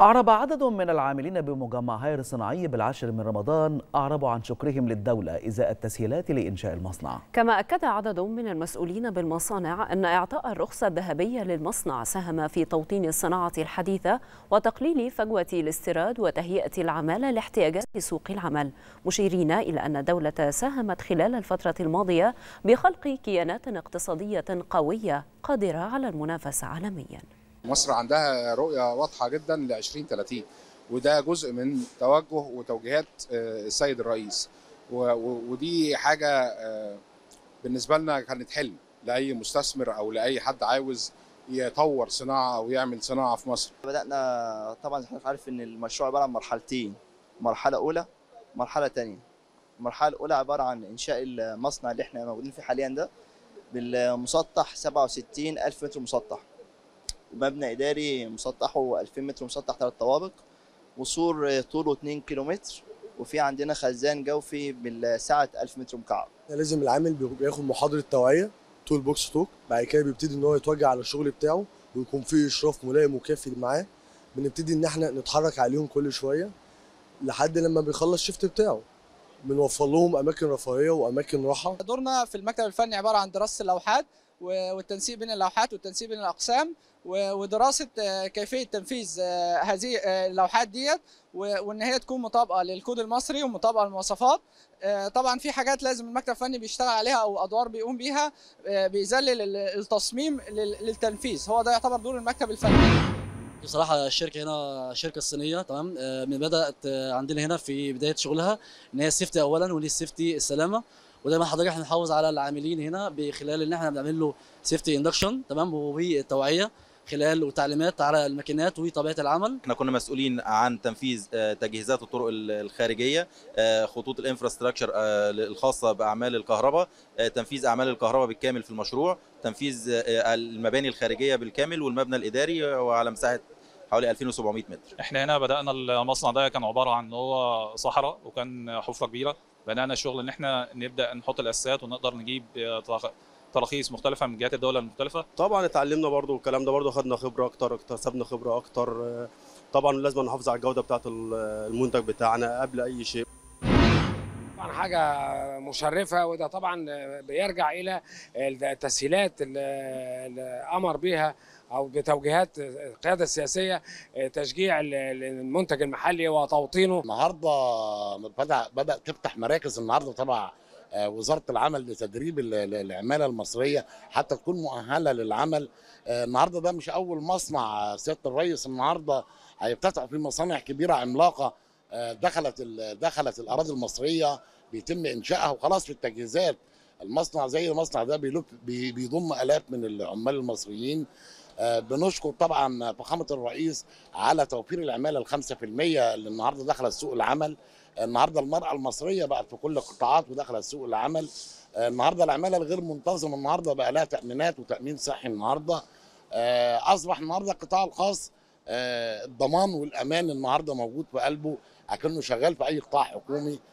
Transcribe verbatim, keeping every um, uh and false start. أعرب عدد من العاملين بمجمع هاير الصناعي بالعاشر من رمضان أعربوا عن شكرهم للدولة إزاء التسهيلات لإنشاء المصنع. كما أكد عدد من المسؤولين بالمصانع أن إعطاء الرخصة الذهبية للمصنع ساهم في توطين الصناعة الحديثة وتقليل فجوة الاستيراد وتهيئة العمالة لاحتياجات سوق العمل، مشيرين إلى أن الدولة ساهمت خلال الفترة الماضية بخلق كيانات اقتصادية قوية قادرة على المنافسة عالمياً. مصر عندها رؤية واضحة جدا ل ألفين وثلاثين، وده جزء من توجه وتوجيهات السيد الرئيس، ودي حاجة بالنسبة لنا كانت حلم لأي مستثمر أو لأي حد عاوز يطور صناعة أو يعمل صناعة في مصر. بدأنا طبعا زي ما حضرتك عارف إن المشروع عبارة عن مرحلتين، مرحلة أولى مرحلة ثانية. المرحلة الأولى عبارة عن إنشاء المصنع اللي إحنا موجودين فيه حاليا ده بالمسطح سبعة وستين ألف متر مسطح، مبنى إداري مسطحه ألفين متر مسطح ثلاث طوابق، وسور طوله اتنين كيلومتر، وفي عندنا خزان جوفي بالساعة ألف متر مكعب. لازم العامل بياخد محاضرة توعية طول بوكس توك، بعد كده بيبتدي إن هو يتوجه على الشغل بتاعه ويكون فيه إشراف ملائم وكافي معاه، بنبتدي إن إحنا نتحرك عليهم كل شوية لحد لما بيخلص شيفت بتاعه. بنوفر لهم أماكن رفاهية وأماكن راحة. دورنا في المكتب الفني عبارة عن دراسة اللوحات والتنسيق بين اللوحات والتنسيق بين الأقسام ودراسة كيفية تنفيذ هذه اللوحات ديت، وإن هي تكون مطابقة للكود المصري ومطابقة للمواصفات. طبعا في حاجات لازم المكتب الفني بيشتغل عليها أو أدوار بيقوم بيها بيذلل التصميم للتنفيذ، هو ده يعتبر دور المكتب الفني. بصراحة الشركة هنا شركة صينية، تمام، من بدأت عندنا هنا في بداية شغلها إن هي السيفتي أولا، وليه السيفتي السلامة، وده ما حضرتك احنا بنحافظ على العاملين هنا بخلال إن احنا بنعمل له سيفتي اندكشن، تمام، والتوعية خلال وتعليمات على الماكينات وطبيعه العمل. احنا كنا مسؤولين عن تنفيذ تجهيزات الطرق الخارجيه، خطوط الانفراستراكشر الخاصه باعمال الكهرباء، تنفيذ اعمال الكهرباء بالكامل في المشروع، تنفيذ المباني الخارجيه بالكامل والمبنى الاداري وعلى مساحه حوالي ألفين وسبعمائة متر. احنا هنا بدانا المصنع ده كان عباره عن هو صحراء وكان حفره كبيره، بدانا شغل ان احنا نبدا نحط الاساسات ونقدر نجيب طاقه تراخيص مختلفة من جهات الدولة المختلفة. طبعا اتعلمنا برضو والكلام ده، برضو خدنا خبرة أكتر، اكتسبنا خبرة أكتر. طبعا لازم نحافظ على الجودة بتاعة المنتج بتاعنا قبل أي شيء. طبعا حاجة مشرفة، وده طبعا بيرجع إلى التسهيلات اللي أمر بها أو بتوجيهات القيادة السياسية تشجيع المنتج المحلي وتوطينه. النهاردة بدأ بدأ تفتح مراكز النهاردة طبعا وزارة العمل لتدريب العمالة المصرية حتى تكون مؤهلة للعمل. النهاردة ده مش أول مصنع سيادة الرئيس، النهاردة هيفتتح في مصانع كبيرة عملاقة دخلت دخلت الأراضي المصرية بيتم إنشائها وخلاص في التجهيزات. المصنع زي المصنع ده بيضم آلاف من العمال المصريين. بنشكر طبعا فخامة الرئيس على توفير العمالة الخمسة في المية اللي النهاردة دخلت سوق العمل. النهارده المرأة المصرية بقت في كل القطاعات ودخلت سوق العمل. النهارده العمالة الغير منتظمة النهارده بقى لها تأمينات وتأمين صحي. النهارده أصبح النهارده القطاع الخاص الضمان والأمان النهارده موجود في قلبه، أكنه شغال في أي قطاع حكومي.